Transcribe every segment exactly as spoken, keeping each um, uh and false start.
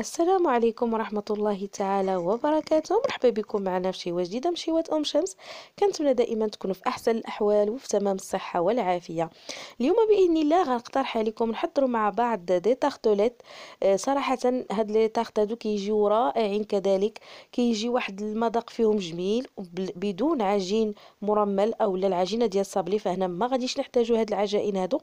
السلام عليكم ورحمة الله تعالى وبركاته. مرحبا بكم معنا في شيوة جديدة من شيوة أم شمس. كنتمنى دائما تكونوا في أحسن الأحوال وفي تمام الصحة والعافية. اليوم بإذن الله غنقترح عليكم نحضروا مع بعض دي تارتوليت. آه صراحة هاد لي تارت هادو كيجيو رائعين، كذلك كيجي واحد المذاق فيهم جميل بدون عجين مرمل أو العجينة ديال الصابلي، فهنا ما غاديش نحتاجوا هاد العجائن هادو.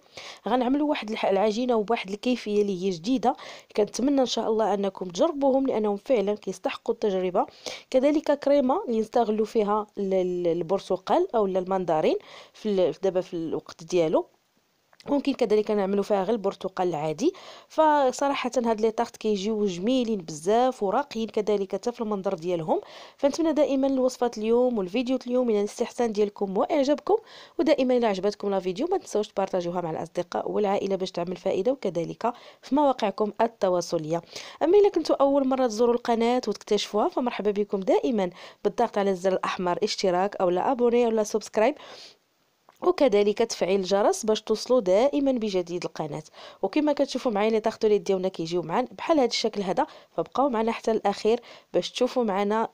غنعملوا واحد العجينة وبواحد الكيفية اللي هي جديدة، كنتمنى إن شاء الله أن انكم تجربوهم لانهم فعلا كيستحقوا التجربه. كذلك كريمه اللي نستغلوا فيها البرتقال او المندرين في دابا في الوقت ديالو، ممكن كذلك نعملوا فيها غير البرتقال العادي. فصراحه هاد لي طارت كيجيو جميلين بزاف وراقيين كذلك حتى في المنظر ديالهم. فنتمنى دائما الوصفات اليوم والفيديو اليوم من الاستحسان ديالكم واعجابكم، ودائما الا عجبتكم لا فيديو ما تنساوش تبارطاجيوها مع الاصدقاء والعائله باش تعمل فائده، وكذلك في مواقعكم التواصليه. اما الا كنتوا اول مره تزوروا القناه وتكتشفوها فمرحبا بكم دائما بالضغط على الزر الاحمر اشتراك او لا ابوني او لا سبسكرايب، وكذلك تفعيل الجرس باش توصلوا دائما بجديد القناه. وكما كتشوفوا معايا لي طارتوليت ديالنا كيجيو معنا بحال هذا الشكل هذا، فبقاو معنا حتى الاخير باش تشوفوا معنا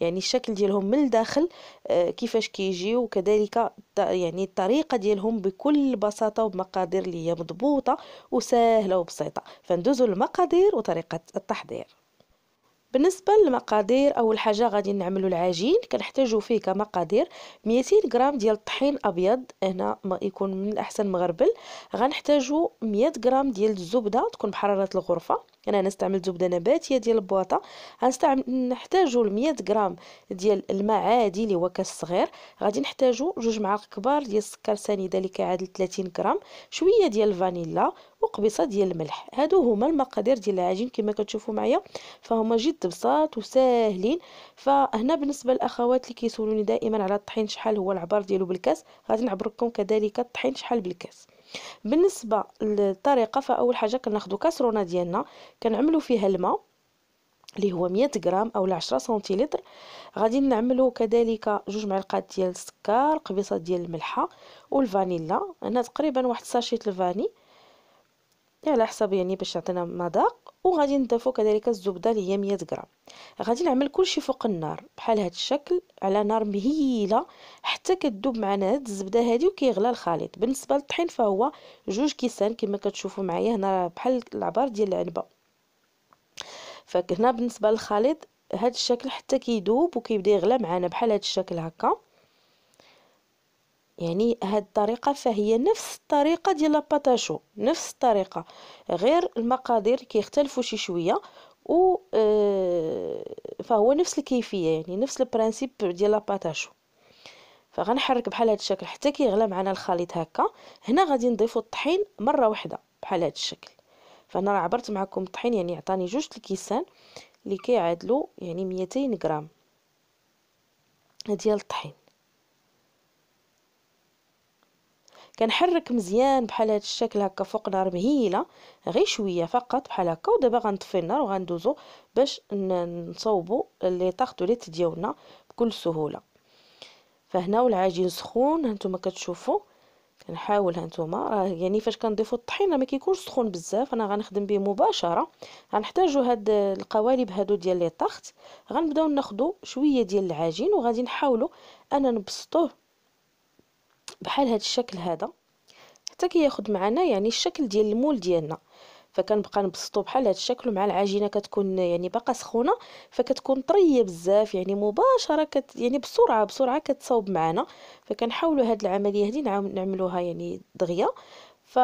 يعني الشكل ديالهم من الداخل كيفاش كيجيو، وكذلك يعني الطريقه ديالهم بكل بساطه وبمقادير اللي هي مضبوطه وسهله وبسيطه. فندوزوا للمقادير وطريقه التحضير. بالنسبه للمقادير، اول حاجه غادي نعملوا العجين. كنحتاجوا فيه كمقادير مئتين غرام ديال الطحين ابيض، هنا ما يكون من الاحسن مغربل. غنحتاجوا مئة غرام ديال الزبده تكون بحراره الغرفه، انا يعني نستعمل زبده نباتيه ديال البواطه. غنستعمل نحتاجوا مئة غرام ديال الماء عادي اللي هو كاس صغير. غادي نحتاجوا جوج معالق كبار ديال السكر سني اللي كيعادل ثلاثين غرام، شويه ديال الفانيلا وقبيصه ديال الملح. هادو هما المقادير ديال العجين كما كتشوفوا معايا، فهما جد بساط وساهلين. فهنا بالنسبه للاخوات اللي كيسولوني دائما على الطحين شحال هو العبار ديالو بالكاس، غادي نعبركم كذلك الطحين شحال بالكاس. بالنسبه للطريقه، فاول حاجه كناخذوا كاسرونه ديالنا كنعملوا فيها الماء اللي هو مئة غرام او عشرة سنتيلتر. غادي نعملوا كذلك جوج معلقات ديال السكر، قبيصه ديال الملحه والفانيلا، هنا تقريبا واحد ساشيت الفاني على حسب يعني باش يعطينا مذاق. وغادي نضيفوا كذلك الزبده اللي هي مئة غرام. غادي نعمل كلشي فوق النار بحال هذا الشكل على نار مهيله حتى كتذوب معنا هاد الزبده هادي وكيغلى الخليط. بالنسبه للطحين فهو جوج كيسان كما كتشوفوا معايا، هنا بحال العبار ديال العنبه. فهنا بالنسبه للخليط هاد الشكل حتى كيذوب وكيبدا يغلى معنا بحال هاد الشكل هكا. يعني هاد الطريقه فهي نفس الطريقه ديال لاباطاشو، نفس الطريقه غير المقادير كيختلفوا شي شويه، و فهو نفس الكيفيه يعني نفس البرانسيب ديال لاباطاشو. فغنحرك بحال هاد الشكل حتى كيغلى معنا الخليط هكا. هنا غادي نضيفوا الطحين مره واحده بحال هاد الشكل. فانا راه عبرت معكم الطحين يعني عطاني جوج الكيسان اللي كيعادلوا يعني مئتين غرام ديال الطحين. كنحرك مزيان بحال هذا الشكل هكا فوق نار مهيله غير شويه فقط بحال هكا. ودابا غنطفي النار وغندوزو باش نصوبوا لي طارتوليت ديالنا بكل سهوله. فهنا والعجين سخون هانتوما كتشوفوا، كنحاول هانتوما راه يعني فاش كنضيفوا الطحين ما كيكونش سخون بزاف، انا غنخدم به مباشره. غنحتاجوا هاد القوالب هادو ديال لي طارت. غنبداو ناخدو شويه ديال العجين وغادي نحاولوا انا نبسطوه بحال هاد الشكل هذا حتى كياخد معنا يعني الشكل ديال المول ديالنا. فكنبقى نبسطو بحال هاد الشكل، ومع العجينه كتكون يعني باقا سخونه فكتكون طريه بزاف يعني مباشره كت يعني بسرعه بسرعه كتصاوب معنا. فكنحاولوا هاد العمليه هادي نعملوها يعني دغيا ف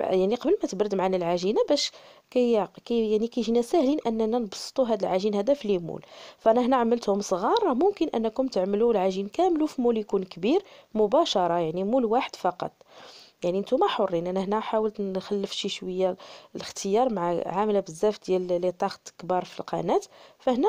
يعني قبل ما تبرد معنا العجينه باش كي يعني كيجينا ساهلين اننا نبسطوا هذا العجين هذا في ليمول. فانا هنا عملتهم صغار، ممكن انكم تعملوا العجين كامل في مول يكون كبير مباشره يعني مول واحد فقط، يعني نتوما حرين. انا هنا حاولت نخلف شي شويه الاختيار مع عامله بزاف ديال لي طارت كبار في القناه، فهنا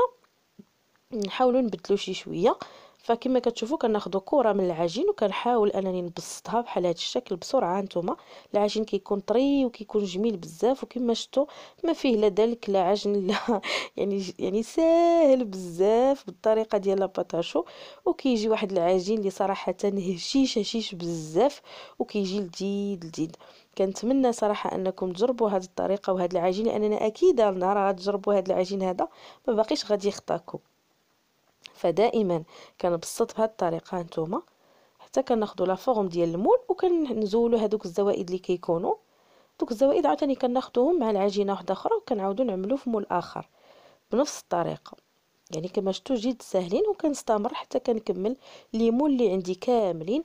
نحاولوا نبدلوا شي شويه. فكما كتشوفوا كناخذوا كره من العجين وكنحاول انني نبسطها بحال هذا الشكل بسرعه. نتوما العجين كيكون طري وكيكون جميل بزاف، وكما شفتوا ما فيه لا دلك لا عجن لا يعني يعني ساهل بزاف بالطريقه ديال لاباطاشو. وكيجي واحد العجين اللي صراحه هشيش هشيش بزاف وكيجي لذيذ لذيذ. كنتمنى صراحه انكم تجربوا هذه الطريقه وهذا العجين، لاننا اكيده النهار غتجربوا هذا العجين هذا ما باقيش غادي يخطاكم. فدائما كنبسط بهذه الطريقه نتوما حتى كناخذوا لا فورم ديال المول وكنزولوا هذوك الزوائد اللي كيكونوا. دوك الزوائد عاوتاني كناخذوهم مع العجينه واحده اخرى وكنعاودوا نعملوا في مول اخر بنفس الطريقه. يعني كما شفتوا جد ساهلين وكنستمر حتى كنكمل لي مول اللي عندي كاملين.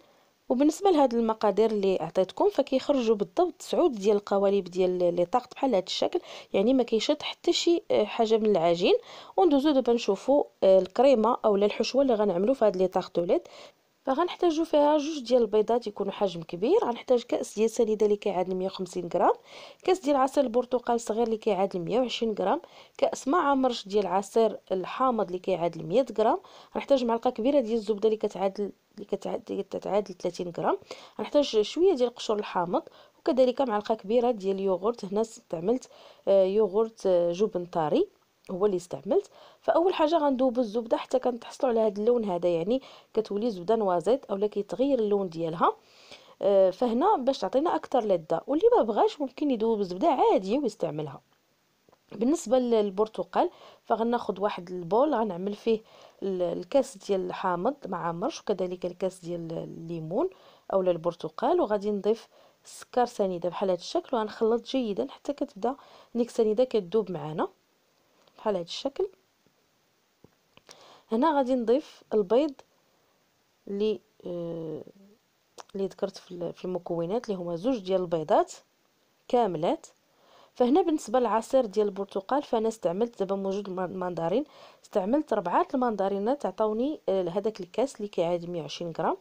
وبالنسبه لهاد المقادير اللي عطيتكم فكيخرجوا بالضبط تسعود ديال القوالب ديال لي طاقط بحال هذا الشكل، يعني ما كيشط حتى شي حاجه من العجين. وندوزو دابا نشوفوا الكريمه اولا الحشوه اللي غنعملوا في هاد لي طاقطولات. فغنحتاجو فيها جوج ديال البيضات يكونوا حجم كبير، غنحتاج كاس ديال سنيده اللي كيعادل مية وخمسين غرام، كاس ديال عصير البرتقال صغير اللي كيعادل مية وعشرين غرام، كاس ما عامرش ديال عصير الحامض اللي كيعادل مية غرام، غنحتاج معلقه كبيره ديال الزبده اللي كتعادل اللي كتعادل كتعادل ثلاثين غرام، غنحتاج شويه ديال قشور الحامض وكذلك معلقه كبيره ديال اليوغورت. هنا استعملت يوغورت جبن طري هو اللي استعملت. فاول حاجه غندوبوا الزبده حتى كنتحصلوا على هذا اللون هذا، يعني كتولي زبده نوازيط اولا كيتغير اللون ديالها. فهنا باش تعطينا اكثر لذه، واللي ما بغاش ممكن يدوب الزبده عادي ويستعملها. بالنسبه للبرتقال فغناخذ واحد البول غنعمل فيه الكاس ديال الحامض معمرش وكذلك الكاس ديال الليمون اولا البرتقال، وغادي نضيف السكر سنيده بحال هذا الشكل وغنخلط جيدا حتى كتبدا ديك السنيده كتذوب معنا بحال هذا الشكل. هنا غادي نضيف البيض اللي آه اللي ذكرت في المكونات اللي هما زوج ديال البيضات كاملات. فهنا بالنسبه للعصير ديال البرتقال فانا استعملت دابا موجود الماندارين، استعملت ربعه الماندارينات عطاوني هذاك الكاس اللي كيعاد مية وعشرين غرام.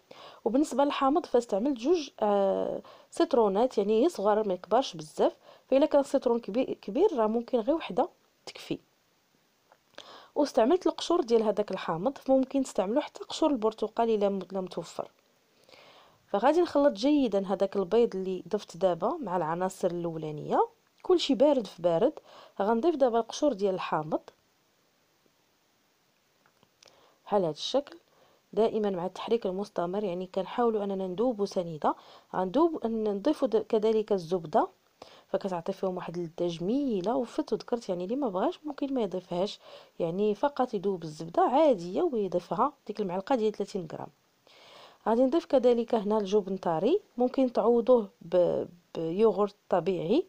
وبالنسبه للحامض فاستعملت جوج آه سيترونات، يعني هي صغار ما كبارش بزاف، فإلا كان سيترون كبير كبير راه ممكن غير وحده تكفي. واستعملت القشور ديال هذاك الحامض، فممكن تستعملوا حتى قشور البرتقال الا متوفر. فغادي نخلط جيدا هذاك البيض اللي ضفت دابا مع العناصر الاولانيه، كلشي بارد في بارد. غنضيف دابا القشور ديال الحامض بحال هذا الشكل، دائما مع التحريك المستمر يعني كنحاولوا اننا ندوبوا سنيده. غندوب نضيفوا كذلك الزبده فكتعطي فيهم واحد اللذه جميله وفت. وذكرت يعني اللي ما بغاش ممكن ما يضيفهاش، يعني فقط يذوب الزبده عاديه ويضيفها ديك المعلقه ديال ثلاثين غرام. غادي نضيف كذلك هنا الجبن طري، ممكن تعوضوه بيوغورت طبيعي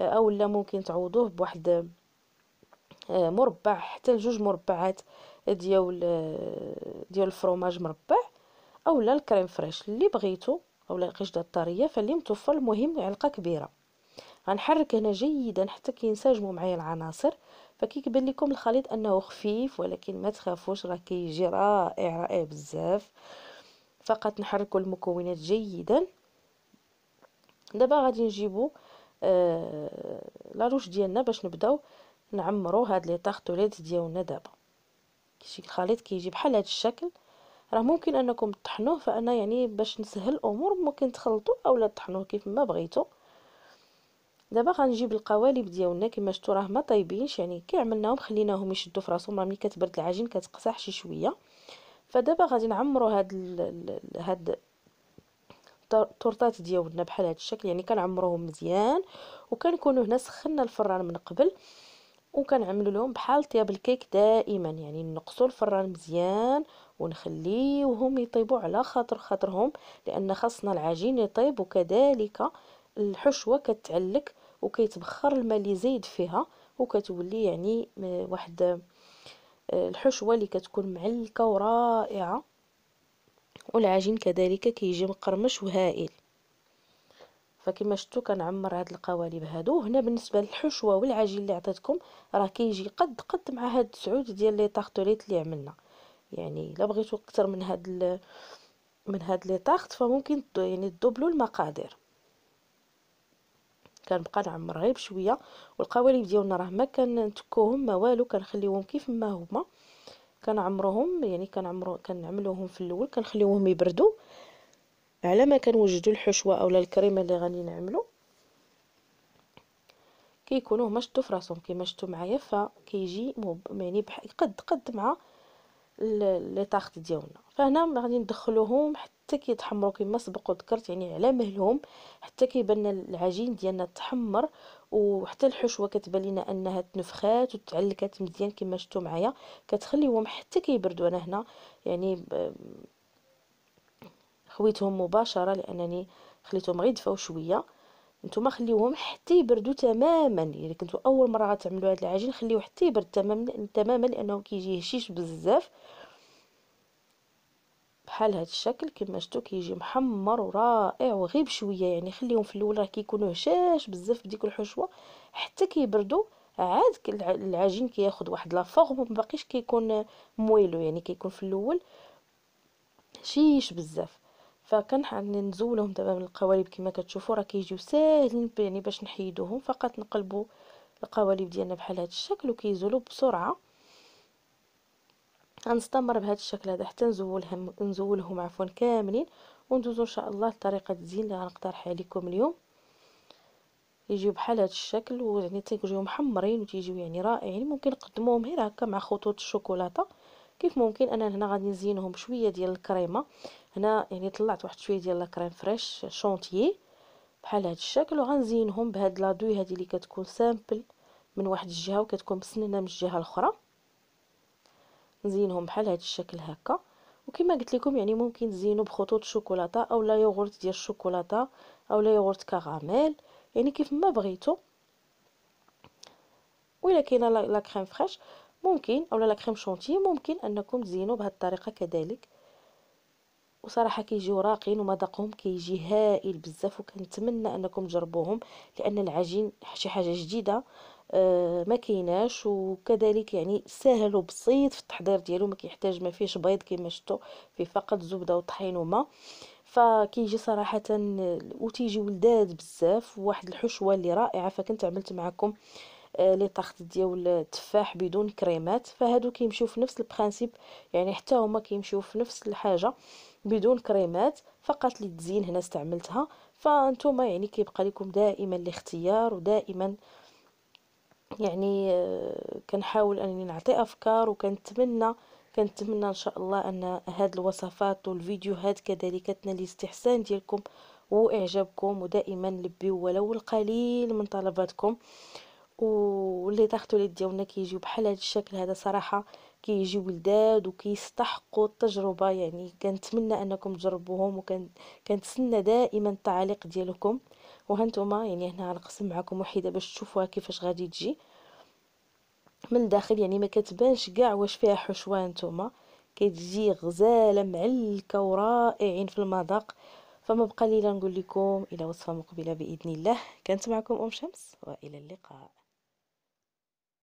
اولا ممكن تعوضوه بواحد مربع حتى لجوج مربعات ديال ديال الفرماج مربع اولا الكريم فريش اللي بغيتو اولا القشده الطريه فاللي متوفر. المهم معلقه كبيره. غنحرك هنا جيدا حتى كينسجموا معايا العناصر. فكيبان لكم الخليط انه خفيف ولكن ما تخافوش راه كيجي رائع رائع بزاف. فقط نحركوا المكونات جيدا. دابا غادي نجيبوا آه لاروش ديالنا باش نبداو نعمروا هاد لي طاغطولات ديالنا. دابا كيجي الخليط كيجي بحال هاد الشكل، راه ممكن انكم تطحنوه، فانا يعني باش نسهل الامور ممكن تخلطوه اولا تطحنوه كيف ما بغيتو. دابا غنجيب القوالب ديالنا كما شفتوا راه ما طايبينش، يعني كي عملناهم خليناهم يشدوا في راسهم راه ملي كتبرد العجين كتقصح شي شويه. فدابا غادي نعمروا هاد ال... هاد الطورطات ديالنا بحال هاد الشكل، يعني كنعمروهم مزيان وكنكونوا هنا سخنا الفران من قبل وكنعملوا لهم بحال طياب الكيك دائما، يعني نقصوا الفران مزيان ونخليوهم يطيبوا على خاطر خاطرهم، لان خاصنا العجين يطيب وكذلك الحشوه كتعلق وكيتبخر الماء اللي زايد فيها وكتولي يعني واحد الحشوه اللي كتكون معلكه ورائعه، والعجين كذلك كيجي مقرمش وهائل. فكما شفتوا كنعمر هاد القوالب هادو. هنا بالنسبه للحشوه والعجين اللي عطيتكم راه كيجي قد قد مع هاد السعود ديال لي طاغطوليت اللي عملنا، يعني الا بغيتوا اكثر من هاد من هاد لي طاغط فممكن يعني تدوبلوا المقادير. كنبقى نعمر غير بشويه، والقوالب ديالنا راه ما كنتكوهم ما والو، كنخليوهم كيف ما هما كنعمروهم، يعني كنعمرو كنعملوهم في الاول كنخليوهم يبردوا على ما كنوجدوا الحشوه اولا الكريمه اللي غادي نعملو. كيكونوا هما شدوا في راسهم كما شفتوا معايا، فكيجي يعني قد قد مع لي طاغط ديالنا. فهنا غادي ندخلوهم حتى حتى كيتحمروا كما سبق وذكرت، يعني على مهلهم حتى كيبان العجين ديالنا تحمر، وحتى الحشوه كتبان لنا انها تنفخات وتعلكات مزيان كما شفتوا معايا، كتخليهم حتى كيبردوا. انا هنا يعني خويتهم مباشره لانني خليتهم غير يدفاو شويه، نتوما خليوهم حتى يبردوا تماما. الا يعني كنتو اول مره غتعملوا هذا العجين خليوه حتى يبرد تماما تماما، لانه كيجي هشيش بزاف بحال هذا الشكل كما شفتوا، كيجي محمر ورائع وغير بشويه، يعني خليهم في الاول راه كيكونوا هشاش بزاف بديك الحشوه حتى كيبردوا، عاد العجين كياخذ واحد لا فورم وما باقيش كيكون مويلو، يعني كيكون في الاول هشيش بزاف. فكنزولهم دابا من القوالب كما كتشوفوا، راه كيجيو ساهلين يعني باش نحيدوهم، فقط نقلبوا القوالب ديالنا بحال هذا الشكل وكيزولوا بسرعه. غنستمر بهذا الشكل هذا حتى نزولهم نزولهم عفوا كاملين، وندوزوا ان شاء الله لطريقه الزين اللي غنقترحها لكم اليوم. يجيو بحال هذا الشكل ويعني تيجيو محمرين وتيجيو يعني رائعين، ممكن نقدموهم غير هكا مع خطوط الشوكولاته. كيف ممكن انا هنا غادي نزينهم بشويه ديال الكريمه، هنا يعني طلعت واحد شويه ديال لا كريم فريش شونتيي بحال هذا الشكل، وغنزينهم بهاد لادوي هذه اللي كتكون سامبل من واحد الجهه وكتكون مسننه من الجهه الاخرى. نزينهم بحال هذا الشكل هكا، وكما قلت لكم يعني ممكن تزينوا بخطوط الشوكولاته او لا يوغورت ديال الشوكولاته او لا يوغورت كراميل، يعني كيف ما بغيتوا. ولا كاينه لا كريم فريش ممكن اولا لا كريم شونتي ممكن انكم تزينوا بهذه الطريقه كذلك، وصراحه كيجيو راقين ومذاقهم كيجي هائل بزاف، وكنتمنى انكم تجربوهم لان العجين شي حاجه جديده آه ما كايناش، وكذلك يعني سهل وبسيط في التحضير ديالو، ما كيحتاج ما فيهش بيض كما شفتوا، فيه فقط زبده وطحين وما، فكيجي صراحه وتيجي ولذاذ بزاف واحد الحشوه اللي رائعه. فكنت عملت معكم لي طاخت ديال التفاح بدون كريمات، فهادو كيمشيو في نفس البرانسيب، يعني حتى هما كيمشيو في نفس الحاجه بدون كريمات، فقط اللي تزين هنا استعملتها. فانتوما يعني كيبقى لكم دائما الاختيار، ودائما يعني كنحاول انني نعطي افكار، وكنتمنى كنتمنى ان شاء الله ان هاد الوصفات والفيديوهات كذلك تنال الاستحسان ديالكم واعجابكم، ودائما لبيو ولو القليل من طلباتكم. واللي طاخت وليد ديالنا كيجيو بحال هذا الشكل هذا، صراحه كيجيو ولداد وكيستحقوا التجربه، يعني كنتمنى انكم تجربوهم، وكنتسنى دائما التعاليق ديالكم. وهانتوما يعني هنا غنقسم معكم وحده باش تشوفوها كيفاش غادي تجي من الداخل، يعني ما كتبانش كاع واش فيها حشوه، نتوما كتجي غزاله معلكه ورائعين في المذاق. فما بقى لي لا نقول لكم الى وصفه مقبله باذن الله. كانت معكم ام شمس والى اللقاء.